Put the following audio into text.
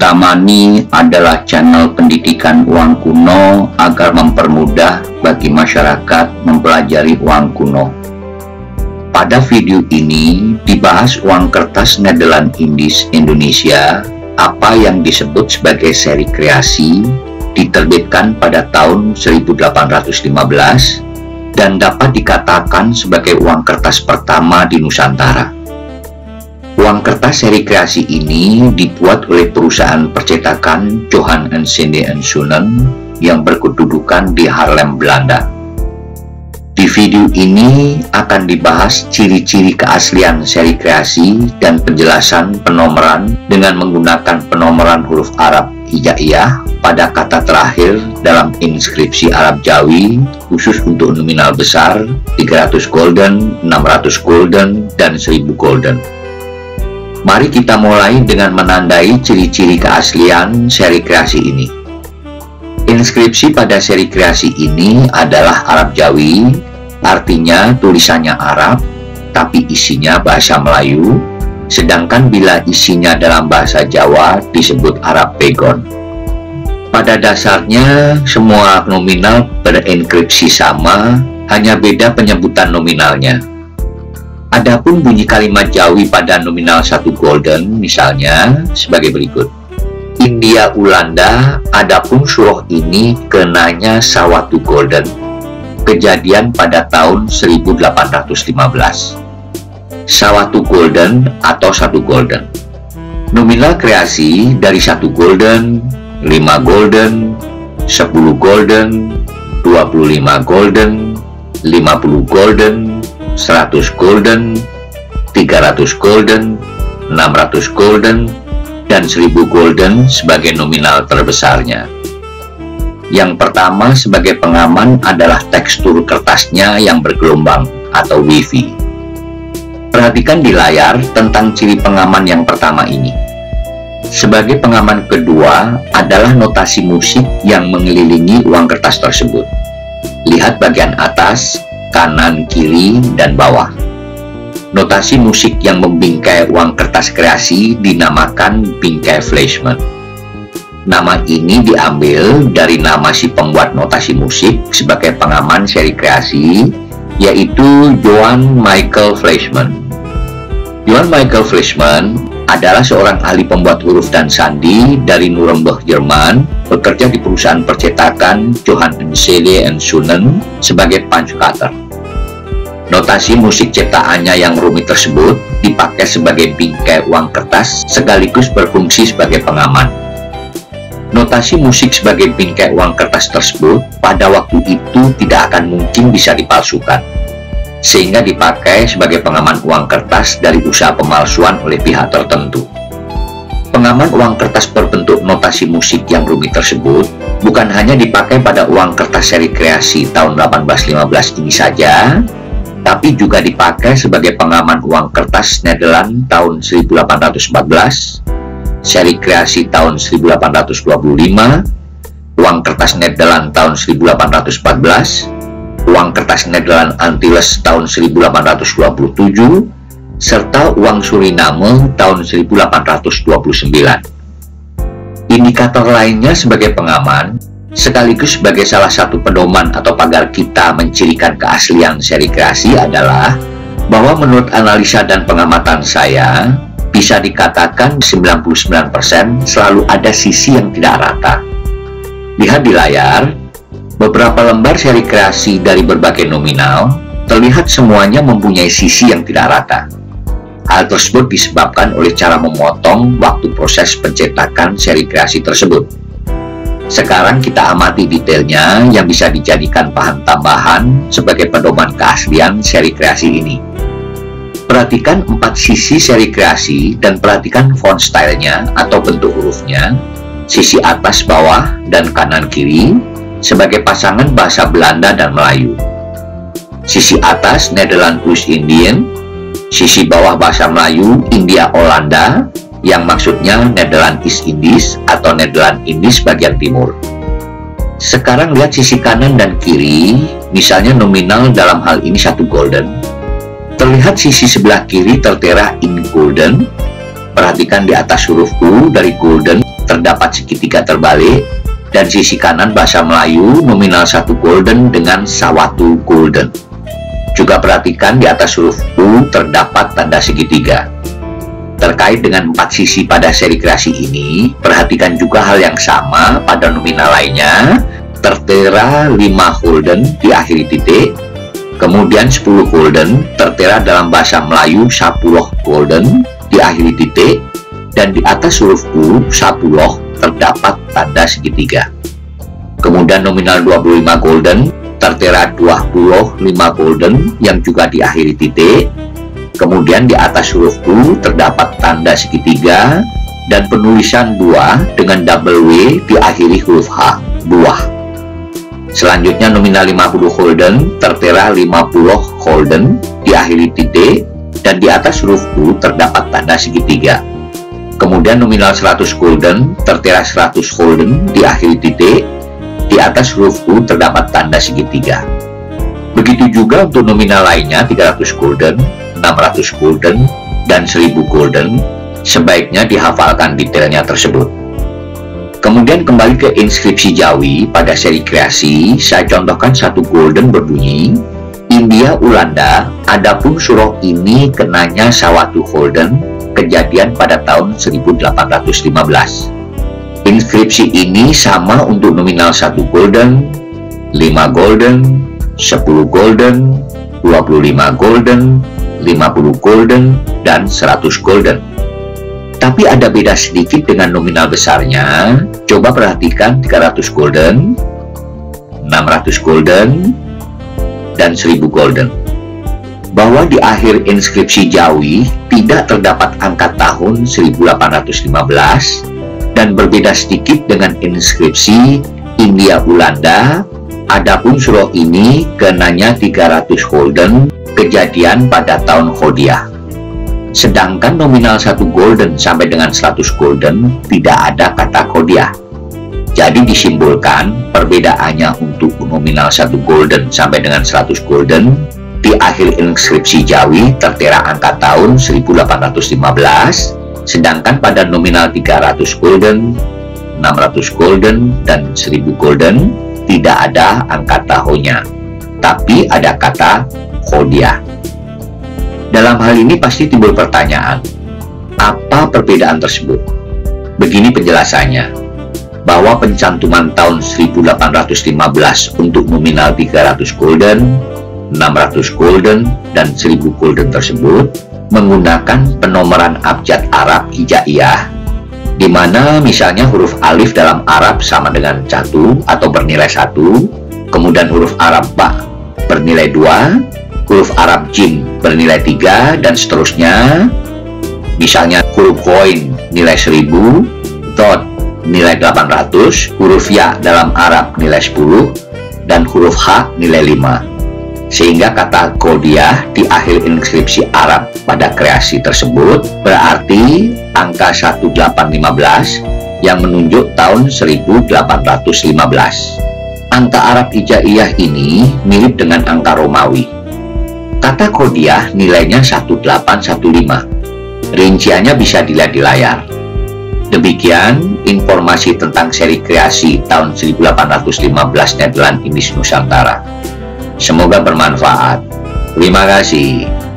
Kintamani adalah channel pendidikan uang kuno agar mempermudah bagi masyarakat mempelajari uang kuno. Pada video ini dibahas uang kertas Nederland Indies Indonesia, apa yang disebut sebagai seri kreasi, diterbitkan pada tahun 1815 dan dapat dikatakan sebagai uang kertas pertama di Nusantara. Uang kertas seri kreasi ini dibuat oleh perusahaan percetakan Johann Michael Fleischmann yang berkedudukan di Harlem, Belanda. Di video ini akan dibahas ciri-ciri keaslian seri kreasi dan penjelasan penomoran dengan menggunakan penomoran huruf Arab hijaiyah pada kata terakhir dalam inskripsi Arab Jawi khusus untuk nominal besar 300 golden, 600 golden, dan 1000 golden. Mari kita mulai dengan menandai ciri-ciri keaslian seri kreasi ini. Inskripsi pada seri kreasi ini adalah Arab Jawi, artinya tulisannya Arab, tapi isinya bahasa Melayu, sedangkan bila isinya dalam bahasa Jawa disebut Arab Pegon. Pada dasarnya, semua nominal berenkripsi sama, hanya beda penyebutan nominalnya. Adapun bunyi kalimat Jawi pada nominal 1 golden misalnya sebagai berikut. India Ulanda, adapun surah ini kenanya sawatu golden. Kejadian pada tahun 1815. Sawatu golden atau 1 golden. Nominal kreasi dari 1 golden, 5 golden, 10 golden, 25 golden, 50 golden, 100 golden, 300 golden, 600 golden, dan 1000 golden sebagai nominal terbesarnya. Yang pertama sebagai pengaman adalah tekstur kertasnya yang bergelombang atau wavy. Perhatikan di layar tentang ciri pengaman yang pertama ini. Sebagai pengaman kedua adalah notasi musik yang mengelilingi uang kertas tersebut. Lihat bagian atas, kanan, kiri, dan bawah. Notasi musik yang membingkai uang kertas kreasi dinamakan bingkai Fleischmann. Nama ini diambil dari nama si pembuat notasi musik sebagai pengaman seri kreasi, yaitu Johann Michael Fleischmann. Johann Michael Fleischmann adalah seorang ahli pembuat huruf dan sandi dari Nuremberg, Jerman, bekerja di perusahaan percetakan Johann Michael Fleischmann sebagai punch cutter. Notasi musik ciptaannya yang rumit tersebut dipakai sebagai bingkai uang kertas sekaligus berfungsi sebagai pengaman. Notasi musik sebagai bingkai uang kertas tersebut pada waktu itu tidak akan mungkin bisa dipalsukan, sehingga dipakai sebagai pengaman uang kertas dari usaha pemalsuan oleh pihak tertentu. Pengaman uang kertas berbentuk notasi musik yang rumit tersebut bukan hanya dipakai pada uang kertas seri kreasi tahun 1815 ini saja, tapi juga dipakai sebagai pengaman uang kertas Nederland tahun 1814, seri kreasi tahun 1825, uang kertas Nederland tahun 1814, uang kertas Nederland Antilles tahun 1827, serta uang Suriname tahun 1829. Indikator lainnya sebagai pengaman, sekaligus sebagai salah satu pedoman atau pagar kita mencirikan keaslian seri kreasi adalah bahwa menurut analisa dan pengamatan saya, bisa dikatakan 99% selalu ada sisi yang tidak rata. Lihat di layar, beberapa lembar seri kreasi dari berbagai nominal terlihat semuanya mempunyai sisi yang tidak rata. Hal tersebut disebabkan oleh cara memotong waktu proses pencetakan seri kreasi tersebut. Sekarang kita amati detailnya yang bisa dijadikan bahan tambahan sebagai pedoman keaslian seri kreasi ini. Perhatikan 4 sisi seri kreasi dan perhatikan font stylenya atau bentuk hurufnya, sisi atas, bawah, dan kanan kiri, sebagai pasangan bahasa Belanda dan Melayu. Sisi atas Nederland plus Indian, sisi bawah bahasa Melayu India Olanda, yang maksudnya Nederland East Indies atau Nederland Indies bagian timur. Sekarang lihat sisi kanan dan kiri, misalnya nominal dalam hal ini 1 golden. Terlihat sisi sebelah kiri tertera in golden. Perhatikan di atas huruf U dari golden terdapat segitiga terbalik, dan sisi kanan bahasa Melayu nominal 1 golden dengan sawatu golden. Juga perhatikan di atas huruf U terdapat tanda segitiga. Terkait dengan 4 sisi pada serigrafi ini, perhatikan juga hal yang sama pada nominal lainnya. Tertera 5 golden di akhir titik, kemudian 10 golden tertera dalam bahasa Melayu 10 golden di akhir titik, dan di atas huruf U 10 terdapat tanda segitiga. Kemudian nominal 25 golden tertera 25 golden yang juga di akhir titik, kemudian di atas huruf U terdapat tanda segitiga, dan penulisan buah dengan double W diakhiri huruf H, buah. Selanjutnya nominal 50 golden tertera 50 golden diakhiri titik, dan di atas huruf U terdapat tanda segitiga. Kemudian nominal 100 golden tertera 100 golden diakhiri titik, di atas huruf U terdapat tanda segitiga. Begitu juga untuk nominal lainnya 300 golden, 600 golden, dan 1000 golden. Sebaiknya dihafalkan detailnya tersebut. Kemudian kembali ke inskripsi Jawi, pada seri kreasi saya contohkan 1 golden berbunyi India Ulanda, adapun surau ini kenanya sawatu golden, kejadian pada tahun 1815. Inskripsi ini sama untuk nominal 1 golden, 5 golden, 10 golden, 25 golden, 50 golden, dan 100 golden. Tapi ada beda sedikit dengan nominal besarnya. Coba perhatikan 300 golden, 600 golden, dan 1000 golden. Bahwa di akhir inskripsi Jawi tidak terdapat angka tahun 1815 dan berbeda sedikit dengan inskripsi India Belanda. Adapun surau ini kenanya 300 golden, kejadian pada tahun Hodiah. Sedangkan nominal 1 golden sampai dengan 100 golden tidak ada kata Hodiah. Jadi disimbolkan perbedaannya untuk nominal 1 golden sampai dengan 100 golden, di akhir inskripsi Jawi tertera angka tahun 1815, sedangkan pada nominal 300 golden, 600 golden, dan 1000 golden tidak ada angka tahunnya, tapi ada kata Hodiah. Dalam hal ini pasti timbul pertanyaan, apa perbedaan tersebut? Begini penjelasannya, bahwa pencantuman tahun 1815 untuk nominal 300 golden, 600 golden, dan 1000 golden tersebut menggunakan penomoran abjad Arab hijaiyah, di mana misalnya huruf alif dalam Arab sama dengan 1 atau bernilai 1, kemudian huruf Arab ba bernilai 2, huruf Arab Jim bernilai 3, dan seterusnya. Misalnya huruf koin nilai 1000, dot nilai 800, huruf ya dalam Arab nilai 10, dan huruf ha nilai 5. Sehingga kata Hodiah di akhir inskripsi Arab pada kreasi tersebut berarti angka 1815 yang menunjuk tahun 1815. Angka Arab hijaiyah ini mirip dengan angka Romawi. Kata Hodiah nilainya 1815. Rinciannya bisa dilihat di layar. Demikian informasi tentang seri kreasi tahun 1815 Nederland Indies Nusantara. Semoga bermanfaat. Terima kasih.